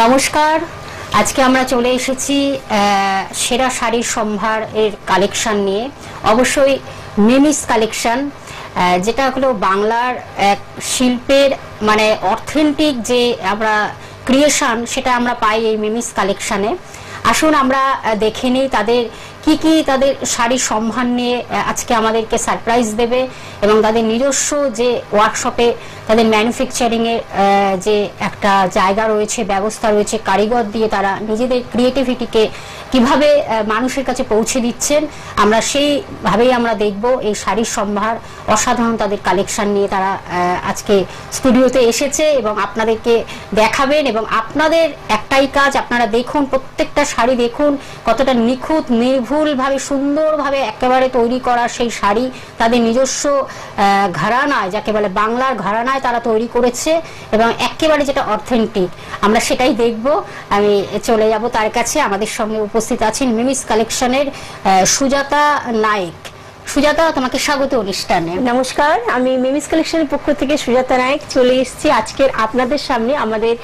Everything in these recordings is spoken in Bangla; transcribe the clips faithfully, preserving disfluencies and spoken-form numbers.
নমস্কার, আজকে আমরা চলে এসেছি সেরা শাড়ির সম্ভার এর কালেকশন নিয়ে। অবশ্যই মিমিস কালেকশন, যেটা হলো বাংলার এক শিল্পের মানে অথেন্টিক যে আমরা ক্রিয়েশন, সেটা আমরা পাই এই মিমিস কালেকশানে। আসুন আমরা দেখে নিই তাদের কি কি তাদের শাড়ির সম্ভার নিয়ে আজকে আমাদেরকে সারপ্রাইজ দেবে, এবং তাদের নিজস্ব যে ওয়ার্কশপে তাদের ম্যানুফ্যাকচারিংয়ের যে একটা জায়গা রয়েছে, ব্যবস্থা রয়েছে, কারিগর দিয়ে তারা নিজেদের ক্রিয়েটিভিটিকে কিভাবে মানুষের কাছে পৌঁছে দিচ্ছেন, আমরা সেইভাবেই আমরা দেখব এই শাড়ির সম্ভার। অসাধারণ তাদের কালেকশন নিয়ে তারা আজকে স্টুডিওতে এসেছে এবং আপনাদেরকে দেখাবেন। এবং আপনাদের একটাই কাজ, আপনারা দেখুন, প্রত্যেকটা শাড়ি দেখুন কতটা নিখুঁত, নির্ভুল ভাবে, সুন্দরভাবে একেবারে তৈরি করা সেই শাড়ি তাদের নিজস্ব ঘরানায়, যাকে বলে বাংলার ঘরানায় তারা তৈরি করেছে, এবং একেবারে যেটা অথেন্টিক আমরা সেটাই দেখব। আমি চলে যাব তার কাছে। আমাদের সঙ্গে উপস্থিত আছেন মিমিস কালেকশনের সুজাতা নায়েক। সুজাতা, তোমাকে স্বাগত অনুষ্ঠানে। নমস্কার, আমি মিমিস কালেকশনের পক্ষ থেকে সুজাতা নায়েক চলে এসেছি আজকের আপনাদের সামনে আমাদের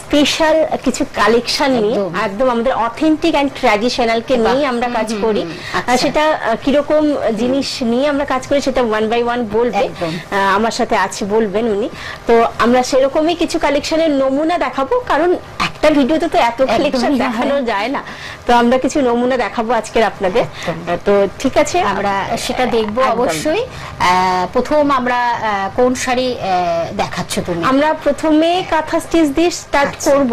স্পেশাল কিছু কালেকশন নিয়ে। একদম আমাদের অথেন্টিক অ্যান্ড ট্র্যাডিশনালকে নিয়ে আমরা কাজ করি। সেটা কিরকম জিনিস নিয়ে আমরা কাজ করি সেটা ওয়ান বাই ওয়ান বলবে, আমার সাথে আছে বলবেন উনি। তো আমরা সেরকমই কিছু কালেকশনের নমুনা দেখাবো, কারণ একটা ভিডিওতে তো এত কালেকশন দেখানো যায় না। তো আমরা কিছু নমুনা দেখাবো আজকের আপনাদের। তো ঠিক আছে, আমরা সেটা দেখবো অবশ্যই। প্রথম আমরা কোন শাড়ি দেখাচ্ছ তুমি? আমরা প্রথমে কাঁথা স্টিচ দিয়ে স্টার্ট করব।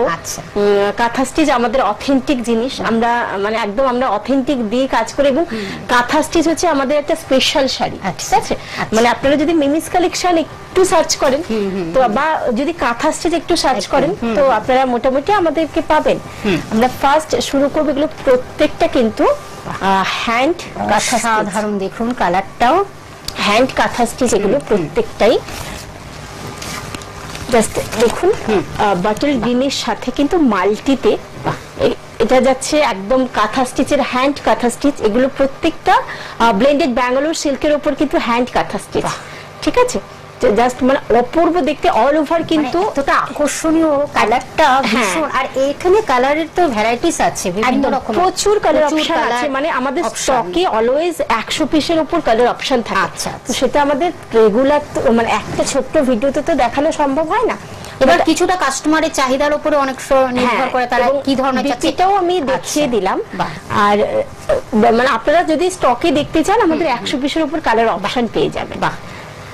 কাঁথা স্টিচ আমাদের অথেন্টিক জিনিস, আমরা মানে একদম আমরা অথেন্টিক দিয়ে কাজ করি, এবং কাঁথা স্টিচ হচ্ছে আমাদের একটা স্পেশাল শাড়ি। ঠিক আছে, মানে আপনারা যদি মিমিস কালেকশন একটু সার্চ করেন তো, বা যদি কাঁথা স্টিচ একটু সার্চ করেন তো আপনারা মোটামুটি আমাদেরকে পাবেন। আমরা ফার্স্ট শুরু করবো, এগুলো প্রত্যেকটা কিন্তু হ্যান্ড কাঁথা। সাধারণ দেখুন কালারটাও, হ্যান্ড কাঁথা স্টিচ এগুলো প্রত্যেকটাই। জাস্ট দেখুন বাটল গ্রিনের সাথে কিন্তু মাল্টিতে এটা যাচ্ছে, একদম কাঁথা স্টিচের হ্যান্ড কাঁথা স্টিচ। এগুলো প্রত্যেকটা ব্লেন্ডেড ব্যাঙ্গালোর সিল্কের ওপর কিন্তু হ্যান্ড কাঁথা স্টিচ। ঠিক আছে, জাস্ট মানে অপূর্ব দেখতে, অল ওভার কিন্তু এতটা আকর্ষণীয় কালারটা। আর এখানে কালারের তো ভ্যারাইটিস আছে, বিভিন্ন রকম প্রচুর কালার অপশন আছে। মানে আমাদের স্টকে অলওয়েজ একশো পিসের উপর কালার অপশন থাকে। তো সেটা আমাদের রেগুলার মানে একটা ছোট্ট ভিডিওতে তো দেখানো সম্ভব হয় না। এবার কিছুটা কাস্টমারের চাহিদার উপরে অনেক নির্ভর করে তারা কি ধরনের চাচ্ছে, এটাও আমি দেখিয়ে দিলাম। আর মানে আপনারা যদি স্টকে দেখতে চান, আমাদের একশো পিসের উপর কালার অপশন পেয়ে যাবেন। বাহ,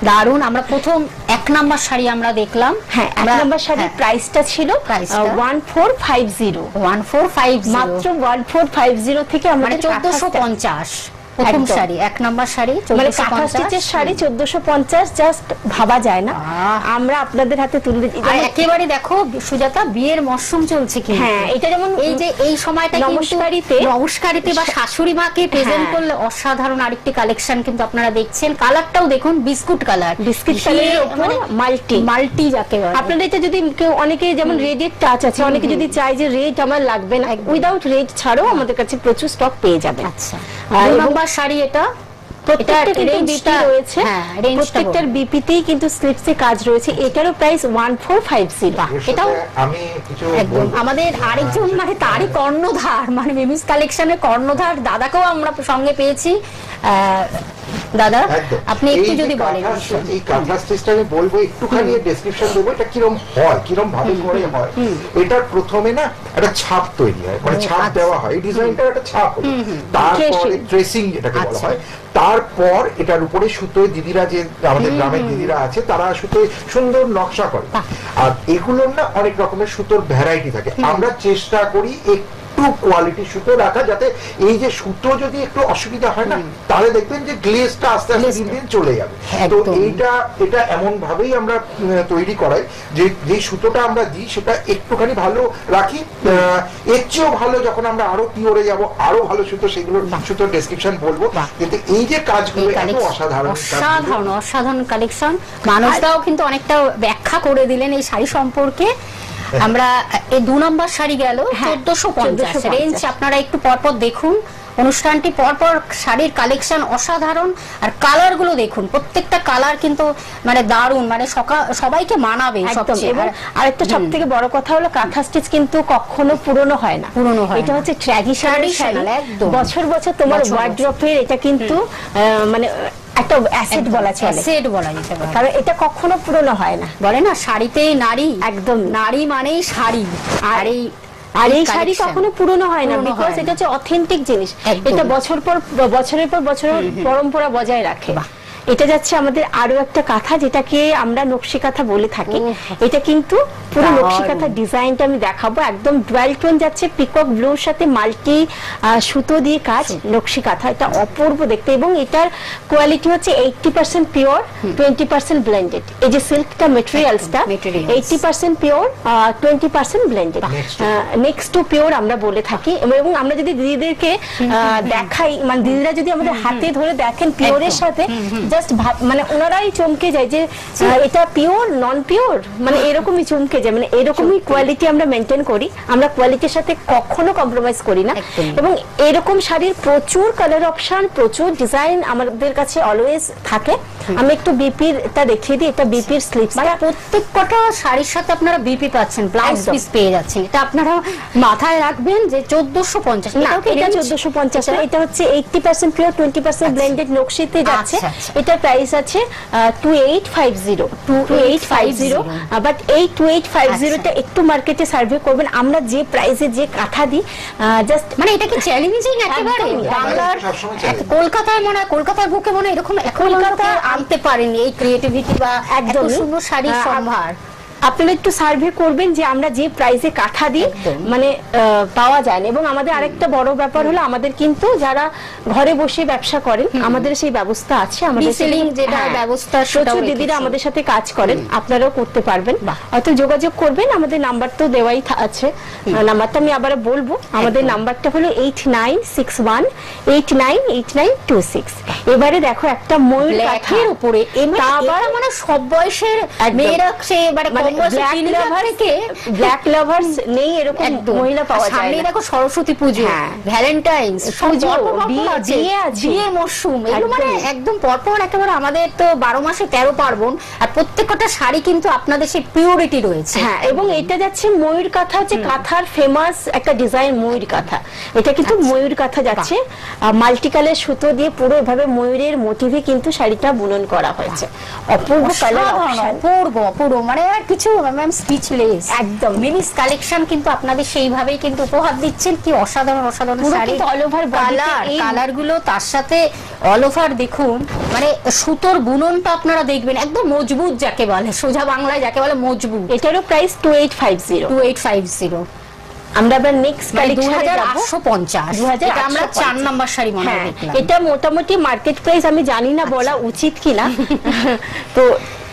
দারুন। আমরা প্রথম এক নাম্বার শাড়ি আমরা দেখলাম। হ্যাঁ, এক নাম্বার শাড়ির প্রাইসটা ছিল চোদ্দশো পঞ্চাশ, মাত্র চোদ্দশো পঞ্চাশ থেকে আমাদের চোদ্দশো পঞ্চাশ। প্রথম শাড়ি এক নাম্বার শাড়ি মানে কাঁথা স্টিচের শাড়ি চোদ্দশো পঞ্চাশ, জাস্ট ভাবা যায় না। আমরা আপনাদের হাতে তুলে দিই একেবারে। দেখো সুজাতা, বিয়ের মরশুম চলছে কি? হ্যাঁ, এটা যেমন এই যে এই সময়টা নমস্কারিতে নমস্কারিতে বা শাশুড়ি মাকে প্রেজেন্ট করলে অসাধারণ আরেকটি কালেকশন কিন্তু আপনারা দেখছেন। কালারটাও দেখুন বিস্কুট কালার, বিস্কুট কালারের উপরে মাল্টি মাল্টি যাকে বলে। আপনাদের এটা যদি কেউ অনেকে যেমন রেডের টাচ আছে, অনেকে যদি চায় যে রেড আমার লাগবে না, উইদাউট রেড ছাড়াও আমাদের কাছে প্রচুর স্টক পেয়ে যাবে। আচ্ছা, শাড়ি এটা প্রত্যেকটার বিপিতেই কিন্তু স্লিপসে কাজ রয়েছে। এটারও প্রাইস চোদ্দশো পঞ্চাশ। এটাও একদম আমাদের আরেকজন মানে তারই কর্ণধার, মানে মিমিস কালেকশনের কর্ণধার দাদাকেও আমরা সঙ্গে পেয়েছি। দাদা, আপনি একটু যদি বলেন এই কাঁথা স্টিচটা আমি বলবো, একটুখানি ডেসক্রিপশন দেবো এটা কিরকম হয়, কিরকম ভাবে করে হয়। এটা প্রথমে না একটা ছাপ তৈরি হয়, মানে ছাপ দেওয়া হয়, এই ডিজাইনটা একটা ছাপ হয়, তারপরে ট্রেসিং যেটাকে বলা হয়। তারপর এটার উপরে সুতোয় দিদিরা, যে আমাদের গ্রামের দিদিরা আছে তারা সুতোয় সুন্দর নকশা করে। আর এগুলোর না অনেক রকমের সুতোর ভ্যারাইটি থাকে। আমরা চেষ্টা করি কোয়ালিটি সুতো রাখা, যাতে এই যে সুতো যদি একটু অসুবিধা হয় না, তাহলে দেখবেন যে গ্লেজটা আস্তে আস্তে দিন দিন চলে যাবে। তো এইটা এটা এমন ভাবেই আমরা তৈরি করাই যে যে সুতোটা আমরা দিই সেটা একটুখানি ভালো রাখি। এর চেয়েও ভালো যখন আমরা আরো পিওরে যাব, আরো ভালো সুতো, সেগুলোর সুতোর ডেসক্রিপশন বলবো। কিন্তু এই যে কাজগুলো এত অসাধারণ অসাধারণ অসাধারণ কালেকশন, মানুষরাও কিন্তু অনেকটা ব্যাখ্যা করে দিলেন এই শাড়ি সম্পর্কে। আমরা এই দুই নম্বর শাড়ি গেল চোদ্দশো পঞ্চাশ রেঞ্জ। আপনারা একটু পরপর দেখুন, অনুষ্ঠানটি পরপর শাড়ির কালেকশন অসাধারণ, আর কালারগুলো দেখুন, প্রত্যেকটা কালার কিন্তু মানে দারুণ, মানে সবাইকে মানাবে। আর একটা সব থেকে বড় কথা হলো কাঁথা স্টিচ কিন্তু কখনো পুরনো হয় না, পুরনো হয় এটা হচ্ছে ট্র্যাডিশনাল শাড়ি, একদম বছর বছর তোমার ওয়ার্ড্রপের এটা কিন্তু মানে একটা অ্যাসেট বলা চলে, অ্যাসেট বলা যেতে পারে, কারণ এটা কখনো পুরনো হয় না। বলে না শাড়িতেই নারী, একদম নারী মানেই শাড়ি। আর এই আর এই শাড়ি কখনো পুরনো হয় না, বিকজ এটা হচ্ছে অথেন্টিক জিনিস, এটা বছর পর বছরের পর বছরের পরম্পরা বজায় রাখে। এটা যাচ্ছে আমাদের আরো একটা কাঁথা, যেটাকে আমরা নকশি কাঁথা বলে থাকি। এটা কিন্তু পুরো নকশি কাঁথা ডিজাইনটা আমি দেখাবো, একদম ডুয়াল টোন যাচ্ছে, পিকক ব্লুর সাথে মাল্টি সুতো দিয়ে কাজ নকশি কাঁথা, এটা অপূর্ব দেখতে। এবং এটার কোয়ালিটি হচ্ছে eighty percent pure, twenty percent blended. এই যে সিল্কটা মেটেরিয়ালসটা eighty percent pure, twenty percent blended, next to pure আমরা বলে থাকি। এবং আমরা যদি দিদিদেরকে দেখাই, মানে দিদিরা যদি আমাদের হাতে ধরে দেখেন পিওরের সাথে, জাস্ট মানে ওনারাই চমকে যায় যে এটা পিওর নন পিওর, মানে এরকমই চমকে যায়। মানে এরকমই কোয়ালিটি আমরা মেনটেন করি, আমরা কোয়ালিটির সাথে কখনো কম্প্রোমাইজ করি না। এবং এরকম শাড়ির প্রচুর কালার অপশন, প্রচুর ডিজাইন আমাদের কাছে অলওয়েজ থাকে। আমি একটু বিপিটা দেখিয়ে দিই, এটা বিপির স্লিভস, মানে প্রত্যেকটা শাড়ির সাথে আপনারা বিপি পাচ্ছেন, ব্লাউজ পিস পেয়ে যাচ্ছেন। এটা আপনারা মাথায় রাখবেন যে চোদ্দশো পঞ্চাশ, না এটা চোদ্দশো পঞ্চাশ না, এটা হচ্ছে আশি পার্সেন্ট পিওর কুড়ি পার্সেন্ট ব্লেন্ডেড নকশিতে যাচ্ছে। এটার প্রাইস আছে two eight five zero two eight five zero, but এই টু এইট ফাইভ জিরোটা একটু মার্কেটে সার্ভে করবেন, আমরা যে প্রাইসে যে কাঁথা দিই জাস্ট, মানে এটা কি চ্যালেঞ্জিং একেবারে। বাংলার কলকাতায় মনে হয়, কলকাতার বুকে মনে হয় এরকম কলকাতা আনতে পারেনি এই ক্রিয়েটিভিটি বা একদম সুন্দর শাড়ির সম্ভার। আপনারা একটু সার্ভে করবেন যে আমরা যে প্রাইসে কাঁথা দিই মানে পাওয়া যায় না। এবং আমাদের আরেকটা বড় ব্যাপার হলো, আমাদের কিন্তু যারা ঘরে বসে ব্যবসা করেন, আমাদের সেই ব্যবস্থা আছে, আমাদের সেলিং যেটা ব্যবস্থা, প্রচুর দিদিরা আমাদের সাথে কাজ করেন, আপনারাও করতে পারবেন। হয়তো যোগাযোগ করবেন, আমাদের নাম্বার তো দেওয়াই আছে, নাম্বারটা আমি আবার বলবো। আমাদের নাম্বারটা হলো eight nine six one eight nine eight nine two six. এবারে দেখো একটা ময়ূর কাঁথার উপরে, আবার মানে সব বয়সের মেয়েরা সে এবারে সরস্বতী পুজো, ভ্যালেন্টাইন্স, মরশুম, এগুলো মানে একদম পরপর একেবারে। আমাদের তো বারো মাসে তেরো পার্বণ, আর প্রত্যেকটা শাড়ি কিন্তু আপনাদের সেই পিওরিটি রয়েছে। হ্যাঁ, এবং এটা যাচ্ছে ময়ূর কাঁথা, যে কাঁথার ফেমাস একটা ডিজাইন ময়ূর কাঁথা, এটা কিন্তু ময়ূর কাঁথা যাচ্ছে, মাল্টিকালার সুতো দিয়ে পুরো এভাবে ময়ূরের মোটিভে কিন্তু শাড়িটা বুনন করা হয়েছে। অপূর্ব কালার, অপূর্ব অপূর্ব, মানে আর কিছু স্পিচলেস একদম। মিমিস কালেকশন কিন্তু আপনাদের সেইভাবেই কিন্তু উপহার দিচ্ছেন। কি অসাধারণ অসাধারণ শাড়ি, অল ওভার কালার, কালারগুলো তার সাথে অল ওভার দেখুন, মানে সুতোর বুননটা আপনারা দেখবেন একদম মজবুত, যাকে বলে সোজা বাংলায় যাকে বলে মজবুত। এটারও price two eight five zero two eight five zero. আমরা আবার নেক্সট কালেকশন দুই হাজার আটশো পঞ্চাশ, এটা আমরা চার নাম্বার শাড়ি মনে দেখলাম। এটা মোটামুটি মার্কেট প্রাইস আমি জানি না বলা উচিত কিনা তো।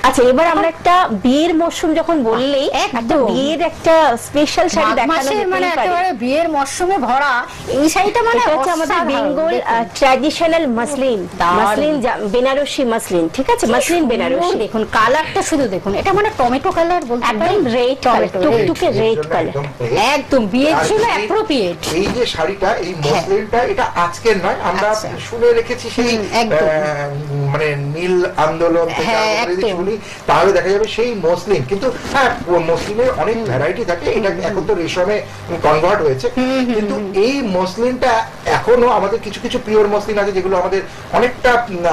আচ্ছা, এবার আমরা একটা বিয়ের মরশুম যখন বললেই, একটা বিয়ের একটা স্পেশাল শাড়ি দেখানো, মানে একেবারে বিয়ের মরশুমে ভরা এই শাড়িটা, মানে হচ্ছে আমাদের Bengal traditional muslin, muslin Banarasi muslin, ঠিক আছে, মসলিন বেনারসি। দেখুন কালারটা শুধু দেখুন, এটা মানে টমেটো কালার বলতে পারেন, রেড কালার, টুকটুকে রেড কালার, একদম বিয়ের জন্য অ্যাপ্রোপ্রিয়েট। এই যে শাড়িটা, এই মসলিনটা, এটা আজকের নয়, আমরা শুনে রেখেছি সেই মানে নীল আন্দোলন থেকে। তাহলে দেখা যাবে সেই মসলিন, কিন্তু হ্যাঁ মসলিনের অনেক ভ্যারাইটি থাকে, এটা এখন তো রেশমে কনভার্ট হয়েছে, কিন্তু এই মসলিনটা এখনো আমাদের কিছু কিছু পিওর মসলিন আছে যেগুলো আমাদের অনেকটা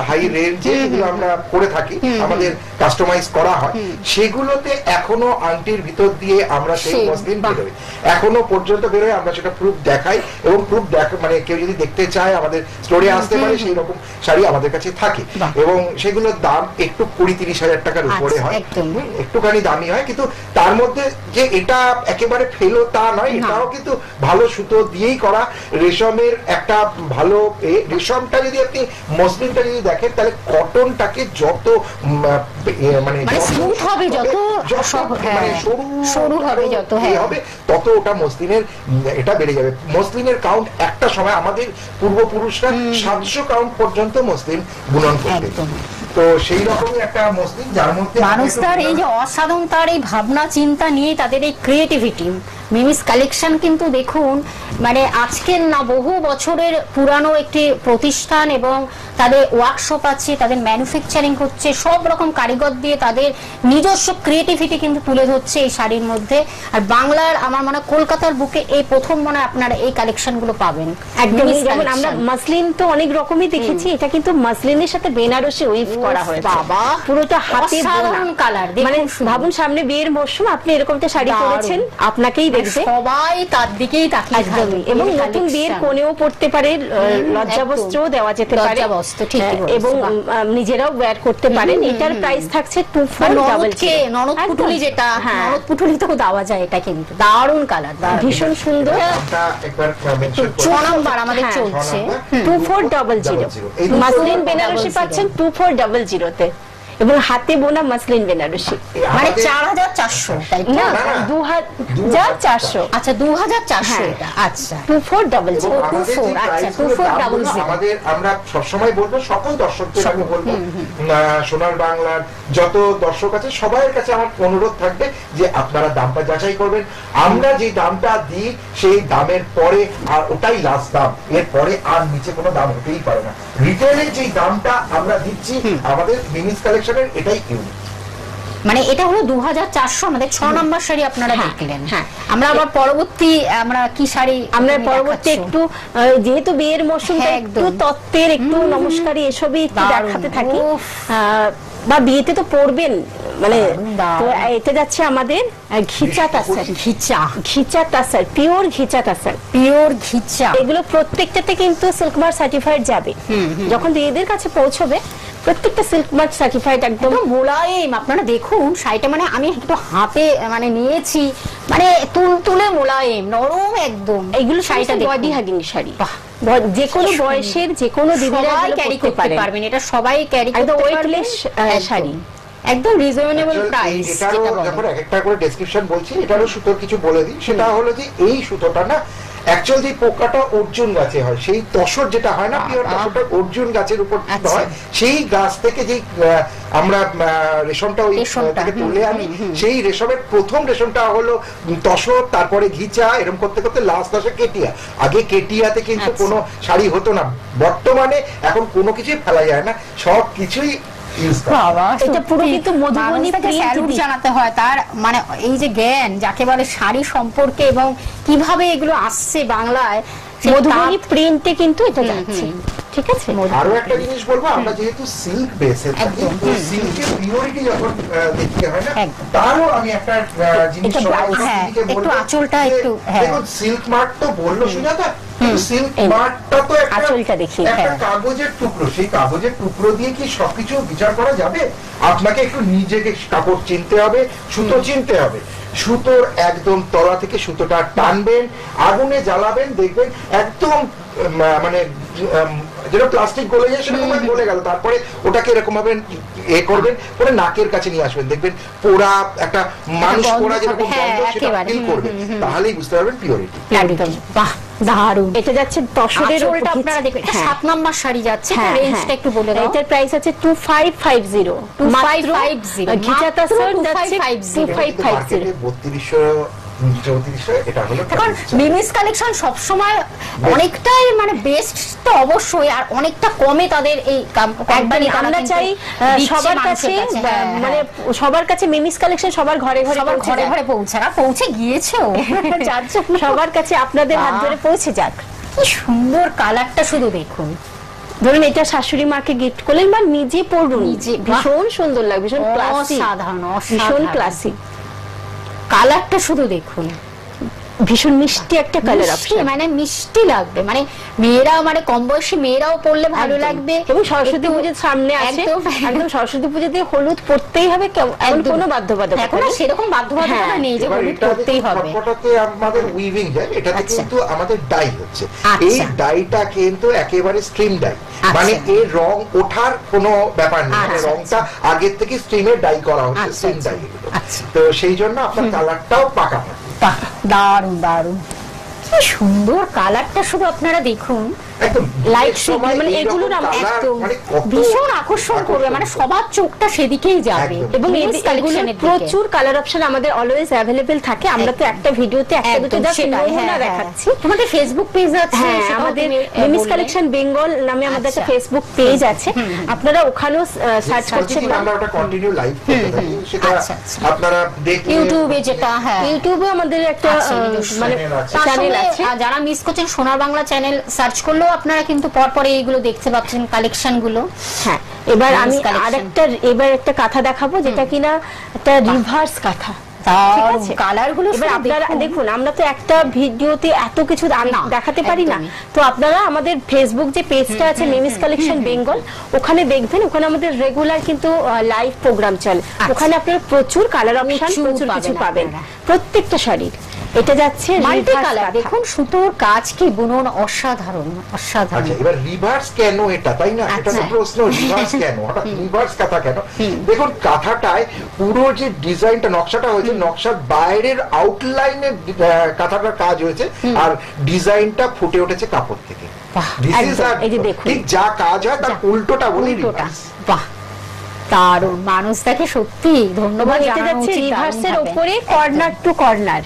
হাই রেঞ্জে আমরা করে থাকি, আমাদের কাস্টমাইজ করা হয়, সেগুলোতে এখনো আংটির ভিতর দিয়ে আমরা সেই মসলিন বেরোই, এখনো পর্যন্ত বেরোয়, আমরা সেটা প্রুফ দেখাই। এবং প্রুফ দেখ মানে কেউ যদি দেখতে চায় আমাদের স্টোরে আসতে পারে, সেই রকম শাড়ি আমাদের কাছে থাকে। এবং সেগুলোর দাম একটু কুড়ি তিরিশ হাজার টাকার উপরে হয়, একটুখানি দামি হয়, কিন্তু তার মধ্যে যে এটা একেবারে ফেলো তা নয়, এটাও কিন্তু ভালো সুতো দিয়েই করা, রেশমের একটা ভালো রেশমটা। যদি আপনি মসলিনটা যদি দেখেন, তাহলে কটনটাকে যত মানে স্মুথ হবে, যত মানে সরু হবে, যত হবে তত ওটা মসলিনের এটা বেড়ে যাবে। মসলিনের কাউন্ট একটা সময় আমাদের পূর্বপুরুষরা সাতশো কাউন্ট পর্যন্ত মসলিন বুনন করতেন। তো সেই রকমই একটা মসলিন যার মধ্যে মানুষ তার এই যে অসাধারণ তার এই ভাবনা চিন্তা নিয়ে তাদের এই ক্রিয়েটিভিটি মিমিস কালেকশন কিন্তু দেখুন মানে আজকের না বহু বছরের পুরানো একটি প্রতিষ্ঠান এবং তাদের ওয়ার্কশপ আছে, তাদের ম্যানুফ্যাকচারিং হচ্ছে, সব রকম কারিগর দিয়ে তাদের নিজস্ব ক্রিয়েটিভিটি কিন্তু তুলে ধরছে এই শাড়ির মধ্যে। আর বাংলার আমার মনে হয় কলকাতার বুকে এই প্রথম মনে হয় আপনারা এই কালেকশনগুলো পাবেন। একদমই যেমন আমরা মসলিন তো অনেক রকমই দেখেছি, এটা কিন্তু মসলিনের সাথে বেনারসি ওয়েভ করা হয়েছে, বাবা পুরোটা হাতে বোনা কালার। মানে ভাবুন সামনে বিয়ের মৌসুম, আপনি এরকমটা শাড়ি পরেছেন, আপনাকেই সবাই তার দিকেই তাকিয়ে থাকবে এবং নতুন বিয়ের কোণেও পড়তে পারে, লজ্জাবস্ত্রও দেওয়া যেতে পারে এবং নিজেরাও ওয়্যার করতে পারেন। এটার প্রাইস থাকছে দুশো পঞ্চাশ কে ননদ পুটুলি, যেটা ননদ পুটুলি তো দেওয়া যায়, এটা কিন্তু দারুণ কালার, ভীষণ সুন্দর। এটা একবার মেনশন করুন, ছয় নাম্বার আমাদের চলছে দুশো চার শূন্য শূন্য মাসলিন বেনারসি পাচ্ছেন দুশো চার শূন্য শূন্য তে এবং হাতে বোনা মসলিন বেনারসি মানে চার হাজার চারশো, তাই না? দুই হাজার চারশো, আচ্ছা দুই হাজার চারশো, এটা আচ্ছা দুশো চার শূন্য শূন্য, আচ্ছা দুশো চার শূন্য শূন্য। আমাদের আমরা সব সময় বলবো, সকল দর্শকদের আমি বলবো, সোনার বাংলার যত দর্শক আছে সবার কাছে আমার অনুরোধ থাকবে যে আপনারা দামটা যাচাই করবেন। আমরা যে দামটা দিই সেই দামের পরে আর ওটাই লাস্ট দাম, এর পরে আর নিচে কোনো দাম হতেই পারে না। রিটেলের যে দামটা আমরা দিচ্ছি আমাদের মিমিস কালেকশন, এটাই ইউনিক। মানে এটা হলো দুই হাজার চারশো আমাদের ছয় নম্বর শাড়ি আপনারা দেখলেন। হ্যাঁ, আমরা আবার পরবর্তী আমরা কি শাড়ি আমরা পরবর্তী একটু যেহেতু বিয়ের মৌসুমটা একটু তত্ত্বের একটু নমস্কারি এসবই দেখাতে থাকি বা বিয়েতে তো পরবেন, মানে তো এতে যাচ্ছে আমাদের ঘিচা তাসার। ঘিচা ঘিচা তাসার পিওর ঘিচা তাসার পিওর ঘিচা, এগুলো প্রত্যেকটাতে কিন্তু সিল্ক মার্ক সার্টিফাইড যাবে। যখন এদের কাছে পৌঁছবে প্রত্যেকটা সিল্ক মার্ক সার্টিফাইড একদম মোলায়েম। আপনারা দেখুন শাড়িটা, মানে আমি একটু হাতে মানে নিয়েছি, মানে তুলতুলে মোলায়েম নরম একদম। এইগুলো শাড়িটা বডি হাগিং শাড়ি, যে কোনো বয়সের যে কোনো দিদিরা ক্যারি করতে পারবেন, এটা সবাই ক্যারি করতে পারবেন। ওয়েটলেস শাড়ি একদম রিজনেবল প্রাইস। এটা দেখো একটা করে ডেসক্রিপশন বলছি, এটারও সুতোর কিছু বলে দিই। সেটা হলো যে এই সুতোটা না অ্যাকচুয়ালি পোকাটা অর্জুন গাছে হয়, সেই তসর যেটা হয় না পিওর তসরটা অর্জুন গাছের উপর হয়, সেই গাছ থেকে যেই আমরা রেশমটা ওই থেকে তুলে আনি, সেই রেশমের প্রথম রেশমটা হলো তসর, তারপরে ঘিচা, এরকম করতে করতে লাস্ট আসে কেটিয়া। আগে কেটিয়াতে কিন্তু কোনো শাড়ি হতো না, বর্তমানে এখন কোনো কিছুই ফেলা যায় না, সব কিছুই শাড়ি সম্পর্কে এবং কিভাবে এগুলো আসছে বাংলায় মধুবনী প্রিন্টে কিন্তু এটা যাচ্ছে। ঠিক আছে, আরো একটা জিনিস বলবো, আমরা যেহেতু সিল্ক বেসে থাকি, সিল্কের প্রিয়রিটি যখন দেখতে হয় না, তারও আমি একটা জিনিস একটু আঁচলটা একটু দেখুন, সিল্ক মার্ক তো বললো সুজাতা, সিল্ক মার্কটা তো আঁচলটা দেখি, একটা কাগজের টুকরো, সেই কাগজের টুকরো দিয়ে কি সবকিছু বিচার করা যাবে? আপনাকে একটু নিজেকে কাপড় চিনতে হবে, সুতো চিনতে হবে, সুতোর একদম তলা থেকে সুতোটা টানবেন, আগুনে জ্বালাবেন, দেখবেন একদম মানে যেটা প্লাস্টিক গলে যায় সেরকম গলে গেল, তারপরে ওটাকে এরকম ভাবে এ করবেন, পরে নাকের কাছে নিয়ে আসবেন, দেখবেন পোড়া একটা মানুষ পোড়া যেরকম গন্ধ সেটা ফিল করবেন, তাহলেই বুঝতে পারবেন পিওরিটি। বাহ দারুন, এটা যাচ্ছে দশরের ওটা আপনারা দেখবেন। সাত নাম্বার শাড়ি যাচ্ছে, রেঞ্জটা একটু বলে দাও। এটার প্রাইস আছে পঁচিশ পঞ্চাশ, পঁচিশ পঞ্চাশ, গিচা তাসার যাচ্ছে পঁচিশ পঞ্চাশ, বত্রিশশো। কারণ মিমিস কালেকশন সবসময় অনেকটাই মানে বেস্ট তো অবশ্যই, আর অনেকটা কমে তাদের এই কোম্পানি। আমরা চাই সবার কাছে, মানে সবার কাছে মিমিস কালেকশন সবার ঘরে ঘরে ঘরে ঘরে পৌঁছে, আর পৌঁছে গিয়েছে সবার কাছে, আপনাদের হাত ধরে পৌঁছে যাক। কি সুন্দর কালারটা শুধু দেখুন, ধরুন এটা শাশুড়ি মাকে গিফট করলেন বা নিজে পরুন, ভীষণ সুন্দর লাগবে, ভীষণ ক্লাসি, ভীষণ ক্লাসি। কালারটা শুধু দেখুন, ভীষণ মিষ্টি একটা কালার অপশন, মানে মিষ্টি লাগবে, মানে মেয়েরা মানে কম বয়সী মেয়েরাও পরলে ভালো লাগবে। এবং সরস্বতী পূজার সামনে আছে, একদম সরস্বতী পূজাতে হলুদ পরতেই হবে, কোনো বাধ্যবাধকতা নেই, সেরকম বাধ্যবাধকতা নেই যে হলুদ পরতেই হবে। ফটোতে আমাদের উইভিং যায়, এটাতে কিন্তু আমাদের ডাই হচ্ছে, এই ডাইটা কিন্তু একেবারে স্ট্রিম ডাই, মানে এই রং ওঠার কোনো ব্যাপার নেই, রংটা আগে থেকে স্ট্রিমে ডাই করা হচ্ছে, স্ট্রিম ডাই। তো সেই জন্য আপনার কালারটাও পাকা দারুন দারুন, কি সুন্দর কালারটা শুধু আপনারা দেখুন। প্রচুর কালার অপশন আমাদের অলওয়েজ অ্যাভেলেবল থাকে। আমরা তো একটা ভিডিওতে একটা দুটো দেখাচ্ছি। আমাদের ফেসবুক পেজ আছে, আমাদের মিমিস কালেকশন বেঙ্গল নামে আমাদের একটা ফেসবুক পেজ আছে, আপনারা ওখানেও সার্চ করতে সোনার বাংলা চ্যানেল সার্চ করলেও আপনারা কিন্তু পরপরে এইগুলো দেখতে পাচ্ছেন কালেকশন গুলো। হ্যাঁ, এবার আমি আরেকটা এবার একটা কাঁথা দেখাবো যেটা কিনা একটা রিভার্স কাঁথা। দেখুন, আমরা তো একটা ভিডিওতে এত কিছু দেখাতে পারি না, তো আপনারা আমাদের ফেসবুক যে পেজটা আছে মিমিস কালেকশন বেঙ্গল, ওখানে দেখবেন। ওখানে আমাদের রেগুলার কিন্তু লাইভ প্রোগ্রাম চলে, ওখানে আপনারা প্রচুর কালার অপশন প্রচুর কিছু পাবেন প্রত্যেকটা শাড়ির। এটা যাচ্ছে মাল্টি কালার, দেখুন সুতোর কাজ কি বুনন, অসাধারণ অসাধারণ। আচ্ছা, এবার রিভার্স কেন এটা, তাই না? এটা তো প্রশ্ন, রিভার্স কেন, এটা রিভার্স কাঁথা কেন? দেখুন কাঁথাটায় পুরো যে ডিজাইনটা নকশাটা হয়েছে, নকশার বাইরের আউটলাইনে কাঁথাটার কাজ হয়েছে আর ডিজাইনটা ফুটে উঠেছে কাপড় থেকে। দিস ইজ আ, এই যে দেখুন ঠিক যা কাজ হয় তার উল্টোটা বলি রিভার্স। বাহ, দারুণ, মানুষটাকে সত্যি ধন্যবাদ জানাচ্ছি। রিভার্সের উপরে কর্নার টু কর্নার,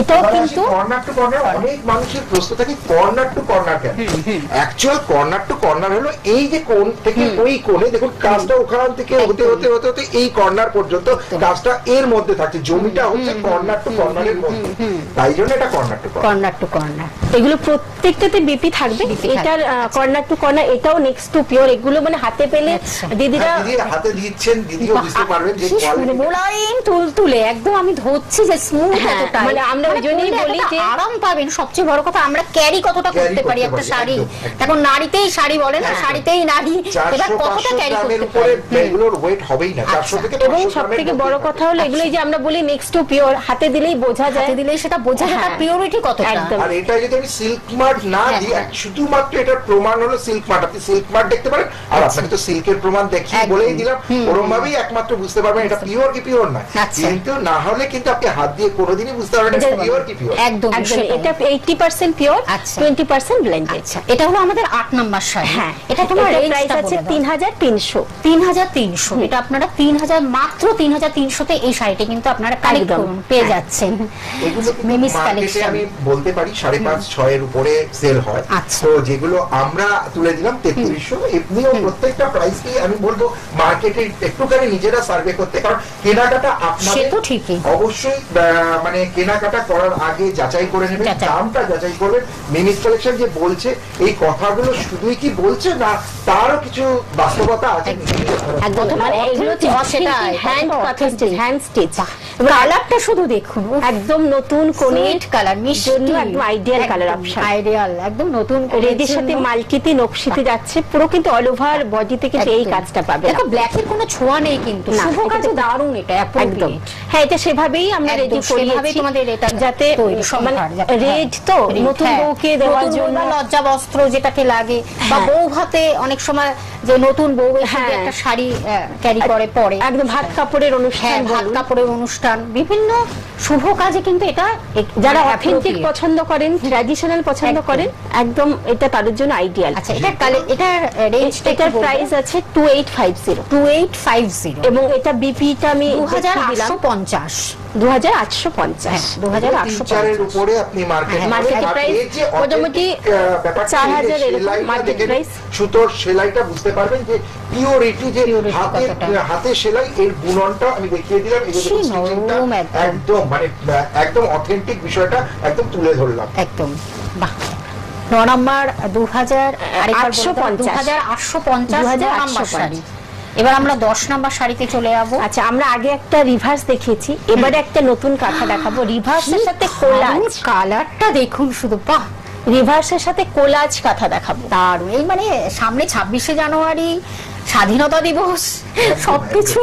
এটাও কিন্তু কর্নার টু কর্নার। অনেক মানুষের প্রশ্ন থাকে কর্নার টু কর্নার কেন? অ্যাকচুয়াল কর্নার টু কর্নার হলো এই যে কোণ থেকে ওই কোণে, দেখুন কাজটা ওখান থেকে হতে হতে হতে হতে এই কর্নার পর্যন্ত কাজটা এর মধ্যে থাকছে, জমিটা হচ্ছে কর্নার টু কর্নারের মধ্যে, তাই জন্য এটা corner to corner to corner. এগুলো প্রত্যেকটাতে বিপি থাকবে, এটার কর্নার টু কর্নার, এটাও নেক্সট টু পিওর। এগুলো মানে হাতে পেলে দিদিরা হাতে দিচ্ছেন, দিদিও বুঝতে পারবেন যে মোলায়েম তুলতুলে একদম, আমি ধরছি যে স্মুথ এতটা, মানে সবচেয়ে বড় কথা আমরা ক্যারি কতটা করতে পারি একটা শাড়ি। এখন নারীতেই শাড়ি বলে না, শাড়িতেই নারী, এবার কতটা ক্যারি করতে পারি। এবং সব থেকে বড় কথা হলো এগুলো যে আমরা বলি নেক্সট টু পিওর, হাতে দিলেই বোঝা যায়, হাতে দিলেই সেটা বোঝা যায় তার পিওরিটি কত। আর এটা যদি আমি সিল্ক মার্ট না দিই, শুধুমাত্র এটার প্রমাণ হলো সিল্ক মার্ট। আপনি সিল্ক মার্ট দেখতে পারেন, আর আপনাকে তো সিল্কের প্রমাণ দেখিয়ে বলেই দিলাম, ওরকম ভাবেই একমাত্র বুঝতে পারবেন এটা পিওর কি পিওর না। কিন্তু না হলে কিন্তু আপনি হাত দিয়ে কোনোদিনই বুঝতে পারবেন না। যেগুলো আমরা তুলে দিলাম তেত্রিশশো, এমনিও প্রত্যেকটা প্রাইস আমি বলবো মার্কেটে একটুখানি নিজেরা সার্ভে করতে, কারণ কেনাকাটা আপনাদের অবশ্যই মানে কেনাকাটা করার আগে যাচাই করে নেবেন, দামটা যাচাই করবেন। মিমিস কালেকশন যে বলছে এই কথাগুলো শুধুই কি বলছে না, তারও কিছু বাস্তবতা আছে। কালারটা শুধু দেখুন, একদম নতুন কোনেট কালার, মিষ্টি একদম আইডিয়াল কালার অপশন, আইডিয়াল একদম নতুন কোনেটের সাথে মালকিতে নকশিতে যাচ্ছে পুরো, কিন্তু অল ওভার বডিতে কিন্তু এই কাজটা পাবে। দেখো ব্ল্যাকের কোনো ছোঁয়া নেই, কিন্তু শুভ কাজে দারুণ এটা একদম। হ্যাঁ, এটা সেভাবেই আমরা রেডি করি তোমাদের, এটা যাতে রেড তো নতুন বউকে দেওয়ার জন্য, লজ্জা বস্ত্র যেটাকে লাগে, বা বউ হাতে অনেক সময় যে নতুন বউ একটা শাড়ি ক্যারি করে পরে, একদম ভাত কাপড়ের অনুষ্ঠান, ভাত কাপড়ের অনুষ্ঠান, বিভিন্ন শুভ কাজে কিন্তু এটা, যারা অথেন্টিক পছন্দ করেন, ট্র্যাডিশনাল পছন্দ করেন, একদম এটা তাদের জন্য আইডিয়াল। আচ্ছা, এটা কালে এটা রেঞ্জটা এটার প্রাইস আছে টু এইট ফাইভ জিরো এবং এটা বিপিটা আমি দুই হাজার আটশো পঞ্চাশ একদম। বাহ, নয় নম্বর দুই হাজার আটশো পঞ্চাশ। এবার আমরা দশ নাম্বার শাড়িতে চলে যাবো। আচ্ছা, আমরা আগে একটা রিভার্স দেখিয়েছি, এবারে একটা নতুন কাঁথা দেখাবো রিভার্সের সাথে কোলাজ। কালারটা দেখুন শুধু, বাহ, রিভার্সের সাথে কোলাজ কাঁথা দেখাবো, দারুণ। এই মানে সামনে ছাব্বিশে জানুয়ারি, স্বাধীনতা দিবস, সবকিছু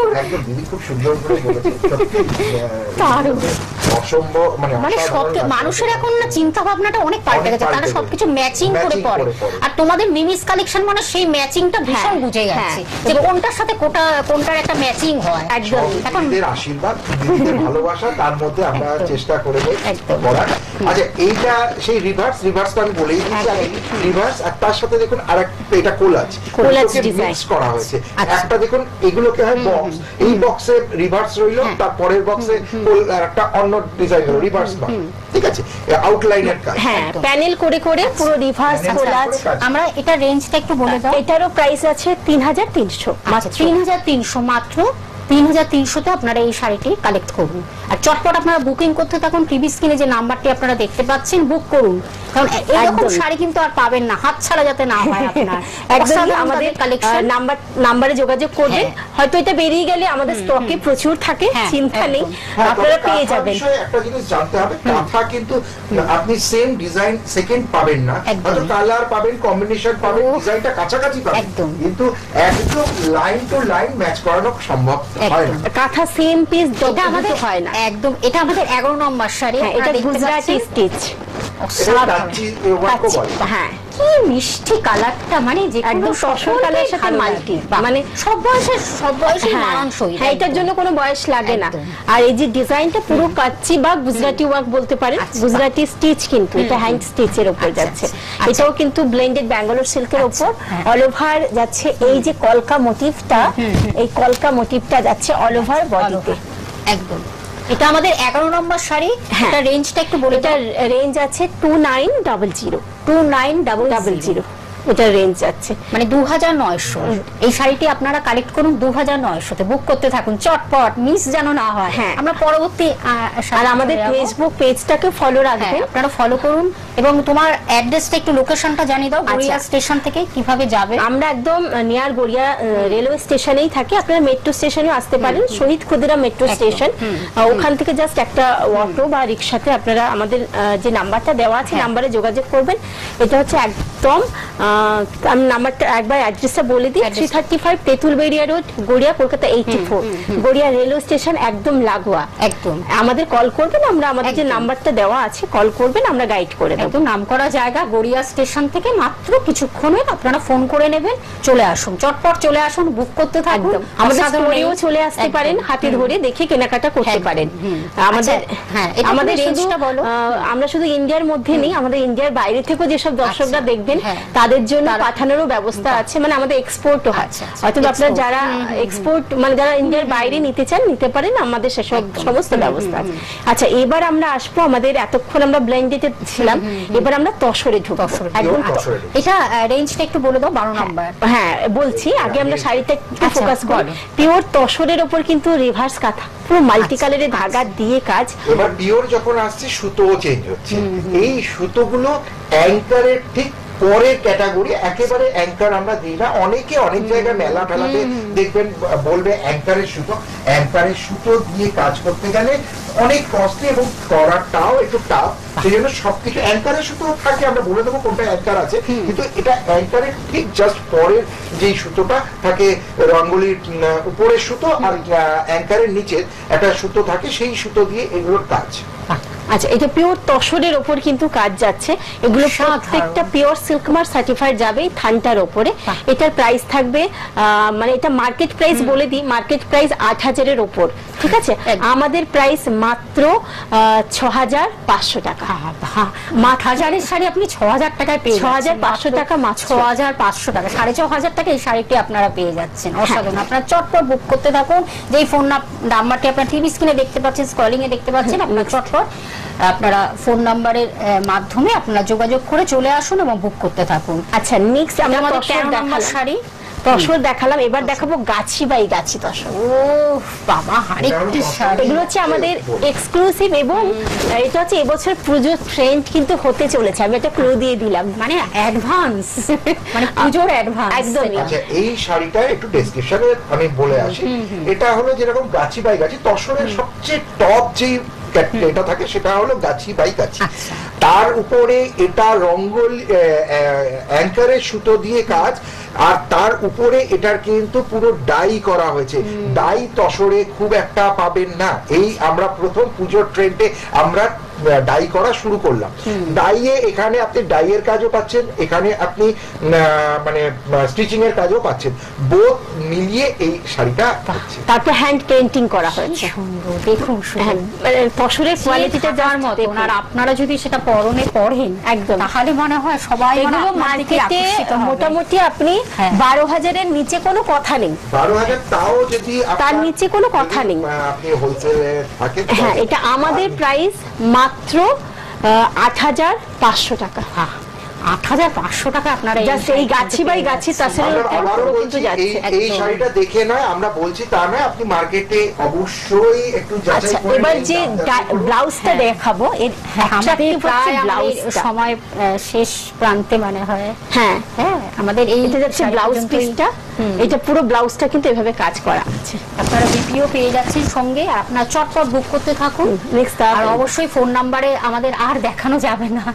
দারুণ। অসম্ভব মানে মানে সব মানুষের এখন না চিন্তা ভাবনাটা অনেক পাল্টে গেছে, তারা সবকিছু ম্যাচিং করে পড়ে। আর তোমাদের মিমিস কালেকশন মানে সেই ম্যাচিংটা ভীষণ বুঝে গেছে যে কোনটার সাথে কোটা কোনটার একটা ম্যাচিং হয়। একদম এখন এর আশীর্বাদ দিদিদের ভালোবাসা, তার মধ্যে আমরা চেষ্টা করে করার। আচ্ছা এইটা সেই রিভার্স রিভার্সটা আমি বলেই দিচ্ছি আগে, রিভার্স আর তার সাথে দেখুন আরেকটা এটা কোলাজ কোলাজ মিক্স করা হয়েছে। একটা দেখুন এগুলোকে হয় বক্স, এই বক্সে রিভার্স রইল, তারপরের বক্সে একটা অন্য ডিজাইন হলো রিভার্স বক্স, ঠিক আছে আউটলাইনের কাজ। হ্যাঁ প্যানেল করে করে পুরো রিভার্স কোলাজ। আমরা এটা রেঞ্জটা একটু বলে দাও। এটারও প্রাইস আছে তিন হাজার তিনশো, মাত্র তিন হাজার তিনশো, মাত্র তিন হাজার তিনশোতে আপনারা এই শাড়িটি কালেক্ট করুন। আর চটপট আপনারা বুকিং করতে থাকুন, টিভি স্ক্রিনে যে নাম্বারটি আপনারা দেখতে পাচ্ছেন বুক করুন, কারণ এরকম শাড়ি কিন্তু আর পাবেন না, হাতছাড়া যেতে না হয় আপনার। একদম আমাদের কালেকশন নাম্বার নম্বরে যোগাযোগ করবেন, হয়তো এটা বেরিয়ে গেলে আমাদের স্টকে প্রচুর থাকে, চিন্তা নেই আপনারা পেয়ে যাবেন। একটা জিনিস জানতে হবে, কাঁথা কিন্তু আপনি সেম ডিজাইন সেকেন্ড পাবেন না, হয়তো কালার পাবেন, কম্বিনেশন পাবেন, ডিজাইনটা কাছাকাছি পাবেন, কিন্তু একদম লাইন টু লাইন ম্যাচ করানো সম্ভব। কাঁথা সেম পিস যেটা আমাদের হয় না একদম, এটা আমাদের এগারো নম্বর শাড়ি, এটা গুজরাটি স্টিচ। হ্যাঁ কি মিষ্টি কালারটা, মানে যে একদম সশর কালার সাথে মাল্টি, মানে সব বয়সে সব বয়সে মানানসই। হ্যাঁ এটার জন্য কোনো বয়স লাগে না। আর এই যে ডিজাইনটা পুরো কাচ্চি বা গুজরাটি ওয়ার্ক বলতে পারেন, গুজরাটি স্টিচ, কিন্তু এটা হ্যান্ড স্টিচের উপর যাচ্ছে। এটাও কিন্তু ব্লেন্ডেড ব্যাঙ্গালোর সিল্কের উপর অল ওভার যাচ্ছে। এই যে কলকা মোটিভটা, এই কলকা মোটিভটা যাচ্ছে অল ওভার বডিতে একদম। এটা আমাদের এগারো নম্বর শাড়ি, এটা রেঞ্জটা একটু বলি। এটা রেঞ্জ আছে two nine double zero, two nine double zero, এটা রেঞ্জ আছে মানে দু হাজার নয়শো। এই শাড়িটি আপনারা কালেক্ট করুন দু হাজার নয়শোতে, বুক করতে থাকুন চটপট, মিস যেন না হয়। হ্যাঁ আমরা পরবর্তী আর আমাদের ফেসবুক পেজটাকে ফলো রাখবেন, আপনারা ফলো করুন। এবং তোমার অ্যাড্রেসটা একটু লোকেশনটা জানিয়ে দাও, গড়িয়া স্টেশন থেকে কিভাবে যাবে। আমরা একদম নিয়ার গড়িয়া রেলওয়ে স্টেশনেই থাকি, আপনারা মেট্রো স্টেশনে আসতে পারেন, শহীদ খুদিরাম মেট্রো স্টেশন। ওখান থেকে জাস্ট একটা অটো বা রিক্সাতে আপনারা আমাদের যে নাম্বারটা দেওয়া আছে নাম্বারে যোগাযোগ করবেন। এটা হচ্ছে একদম আমি নাম্বারটা একবার অ্যাড্রেসটা বলে দিই, three thirty five Tentulberia road, Garia, Kolkata eighty four. Garia railway station একদম লাগোয়া একদম। আমাদের কল করবেন, আমরা আমাদের যে নাম্বারটা দেওয়া আছে কল করবেন, আমরা গাইড করে দেবো। একদম নামকরা জায়গা, গড়িয়া স্টেশন থেকে মাত্র কিছুক্ষণে আপনারা ফোন করে নেবেন, চলে আসুন চটপট, চলে আসুন, বুক করতে থাকুন। আমাদের স্টোরেও চলে আসতে পারেন, হাতে ধরে দেখে কেনাকাটা করতে পারেন। আমাদের হ্যাঁ আমাদের রেঞ্জটা বলো, আমরা শুধু ইন্ডিয়ার মধ্যে নেই, আমাদের ইন্ডিয়ার বাইরে থেকেও যেসব দর্শকরা দেখবেন তাদের জন্য পাঠানোরও ব্যবস্থা আছে, মানে আমাদের এক্সপোর্টও হয়। অর্থাৎ আপনারা যারা এক্সপোর্ট মানে যারা ইন্ডিয়ার বাইরে নিতে চান নিতে পারেন, আমাদের সেসব সমস্ত ব্যবস্থা আছে। আচ্ছা এবার আমরা আসবো, আমাদের এতক্ষণ আমরা ব্লেন্ডেডে ছিলাম, এবার আমরা তসরে ঢুকবো। এটা রেঞ্জটা একটু বলে দাও, বারো নম্বর। হ্যাঁ বলছি, আগে আমরা শাড়িতে ফোকাস করি। পিওর তসরের ওপর কিন্তু রিভার্স কাঁথা, পুরো মাল্টি কালারে ধাগা দিয়ে কাজ। এবার পিওর যখন আসছে সুতোও চেঞ্জ হচ্ছে, এই সুতোগুলো অ্যাঙ্কারের ঠিক পরের ক্যাটাগরি, একেবারে অ্যাঙ্কার আমরা দিই না। অনেকে অনেক জায়গায় মেলা ফেলাতে দেখবেন বলবে অ্যাঙ্কারের সুতো, অ্যাঙ্কারের সুতো দিয়ে কাজ করতে গেলে অনেক কষ্টে এবং করাটাও একটু টাফ, সেই জন্য সবকিছু অ্যাঙ্কারের সুতো থাকে, আমরা বলে দেবো কোনটা অ্যাঙ্কার আছে। কিন্তু এটা অ্যাঙ্কারের ঠিক জাস্ট পরের যে সুতোটা থাকে, রঙ্গলির উপরের সুতো আর অ্যাঙ্কারের নিচের একটা সুতো থাকে, সেই সুতো দিয়ে এগুলোর কাজ। আচ্ছা এটা পিওর তসরের ওপর কিন্তু কাজ যাচ্ছে, এগুলো প্রত্যেকটা পিওর সিল্ক মার্ক সার্টিফাইড যাবে থানটার ওপরে। এটার প্রাইস থাকবে মানে এটা মার্কেট প্রাইস বলে দিই, মার্কেট প্রাইস আট হাজারের ওপর, ঠিক আছে। আমাদের প্রাইস মাত্র ছ হাজার পাঁচশো টাকা, আট হাজারের শাড়ি আপনি ছ হাজার টাকায় পেয়ে, ছ হাজার পাঁচশো টাকা মাত্র, ছ হাজার পাঁচশো টাকা, সাড়ে ছ হাজার টাকা এই শাড়িটি আপনারা পেয়ে যাচ্ছেন। অসাধারণ, আপনারা চটপট বুক করতে থাকুন। যেই ফোন নাম্বারটি আপনার টিভি স্ক্রিনে দেখতে পাচ্ছেন, স্ক্রলিং এ দেখতে পাচ্ছেন, আপনার চটপট আপনারা ফোন নাম্বারের মাধ্যমে আপনারা যোগাযোগ করে চলে আসুন এবং বুক করতে থাকুন। আচ্ছা নেক্সট আমরা আমাদের তেরো নম্বর শাড়ি তসর দেখালাম, এবার দেখাবো গাছি বাই গাছি তসর। ও বাবা, আরেকটি শাড়ি, এগুলো হচ্ছে আমাদের এক্সক্লুসিভ এবং এটা হচ্ছে এবছর পুজোর ট্রেন্ড কিন্তু হতে চলেছে, আমি একটা ক্লু দিয়ে দিলাম, মানে অ্যাডভান্স, মানে পুজোর অ্যাডভান্স একদমই। আচ্ছা এই শাড়িটা একটু ডেসক্রিপশনে আমি বলে আসি, এটা হলো যেরকম গাছি বাই গাছি তসরের সবচেয়ে টপ যে এটা থাকে সেটা হলো গাছি বাই গাছি। তার উপরে এটা রঙ্গল অ্যাঙ্কারের সুতো দিয়ে কাজ, আর তার উপরে এটার কিন্তু পুরো ডাই করা হয়েছে। ডাই তসরে খুব একটা পাবেন না। এই আমরা প্রথম পুজোর ট্রেন্ডে আমরা ডাই করা শুরু করলাম। ডাইয়ে এখানে আপনি ডাইয়ের কাজও পাচ্ছেন, এখানে আপনি মানে স্টিচিং এর কাজও পাচ্ছেন, বোথ মিলিয়ে এই শাড়িটা। তারপর হ্যান্ড পেইন্টিং করা হয়েছে, সুন্দর দেখুন, মানে তসরের কোয়ালিটিটা যার মত। আর আপনারা যদি সেটা পরনে পরেন একদম, তাহলে মনে হয় সবাই মার্কেটে মোটামুটি আপনি বারো হাজারের নিচে কোনো কথা নেই, বারো হাজার তাও যদি তার নিচে কোনো কথা নেই আপনি হোলসেলে থাকে। হ্যাঁ, এটা আমাদের প্রাইস মাত্র আট হাজার পাঁচশো টাকা। হ্যাঁ, আট হাজার পাঁচশো টাকা আপনারা এই গাছি বাই গাছি এই শাড়িটা দেখে নয় আমরা বলছি তা নয়, আপনি মার্কেটে অবশ্যই একটু যাচাই করে। এবার যে ব্লাউজটা দেখাবো, আমাদের প্রায় ব্লাউজ সময় শেষ প্রান্তে মানে হয়। হ্যাঁ হ্যাঁ, আমাদের এই যে যাচ্ছে ব্লাউজ পিসটা, এটা পুরো ব্লাউজটা কিন্তু এভাবে কাজ করা আছে। আপনারা ভিডিও পেয়ে যাচ্ছেন সঙ্গে, আর আপনারা চটপট বুক করতে থাকুন। আর অবশ্যই ফোন নাম্বারে আমাদের আর দেখানো যাবে না,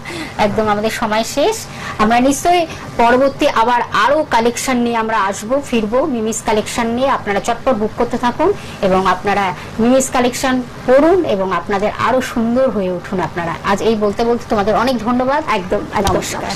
একদম আমাদের সময় শেষ। আমরা নিশ্চয়ই পরবর্তী আবার আরো কালেকশন নিয়ে আমরা আসবো, ফিরবো মিমিস কালেকশন নিয়ে। আপনারা চটপট বুক করতে থাকুন এবং আপনারা মিমিস কালেকশন পড়ুন এবং আপনাদের আরো সুন্দর হয়ে উঠুন আপনারা। আজ এই বলতে বলতে তোমাদের অনেক ধন্যবাদ। একদম নমস্কার।